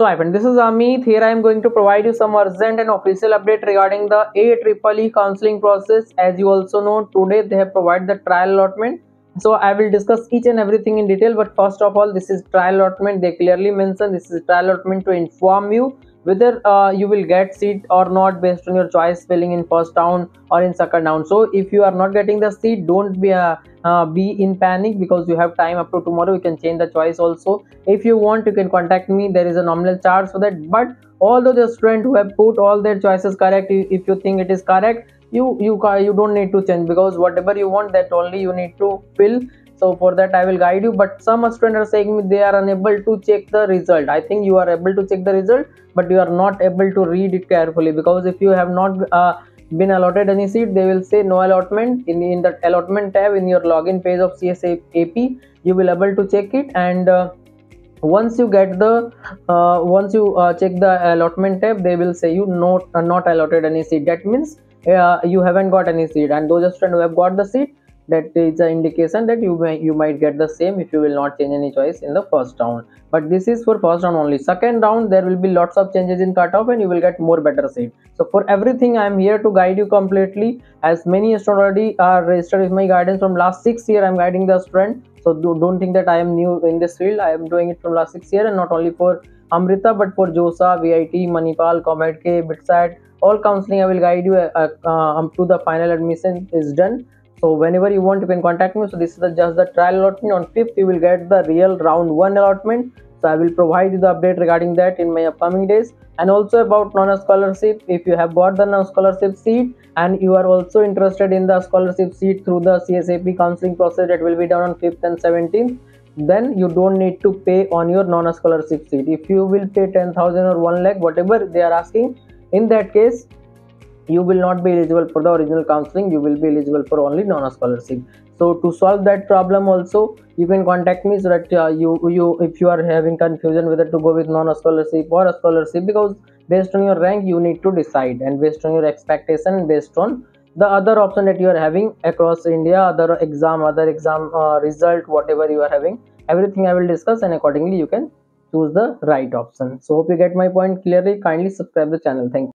So my friend, this is Amit. Here I am going to provide you some urgent and official update regarding the AEEE counseling process. As you also know, today they have provided the trial allotment. So I will discuss each and everything in detail, but first of all, this is trial allotment. They clearly mentioned this is trial allotment to inform you whether you will get seat or not based on your choice filling in first round or in second round. So if you are not getting the seat, don't be in panic, because you have time up to tomorrow. You can change the choice also. If you want, you can contact me. There is a nominal charge for that. But although the student who have put all their choices correct, if you think it is correct, you don't need to change, because whatever you want, that only you need to fill. So for that I will guide you. But some students are saying they are unable to check the result. I think you are able to check the result, but you are not able to read it carefully, because if you have not been allotted any seat, they will say no allotment. In the allotment tab in your login page of CSAAP, you will able to check it, and once you get the check the allotment tab, they will say you not allotted any seat. That means you haven't got any seat, and those students who have got the seat, that is an indication that you might get the same if you will not change any choice in the first round. But this is for first round only. Second round there will be lots of changes in cutoff, and you will get more better seat. So for everything I am here to guide you completely, as many students already are registered with my guidance from last 6 years. I am guiding the student, so don't think that I am new in this field. I am doing it from last 6 years, and not only for Amrita but for JOSA, VIT, Manipal, COMEDK, Bitsat, all counseling I will guide you up to the final admission is done. So whenever you want, you can contact me. So this is just the trial allotment. On 5th, you will get the real round 1 allotment. So I will provide you the update regarding that in my upcoming days. And also about non-scholarship, if you have bought the non-scholarship seat and you are also interested in the scholarship seat through the CSAP counseling process that will be done on 5th and 17th, then you don't need to pay on your non-scholarship seat. If you will pay 10,000 or 1 lakh, whatever they are asking, in that case, you will not be eligible for the original counseling. You will be eligible for only non-scholarship. So to solve that problem also, you can contact me, so that if you are having confusion whether to go with non-scholarship or a scholarship, because based on your rank you need to decide, and based on your expectation, and based on the other option that you are having across India, other exam result, whatever you are having, everything I will discuss, and accordingly you can choose the right option. So hope you get my point clearly. Kindly subscribe the channel. Thank you.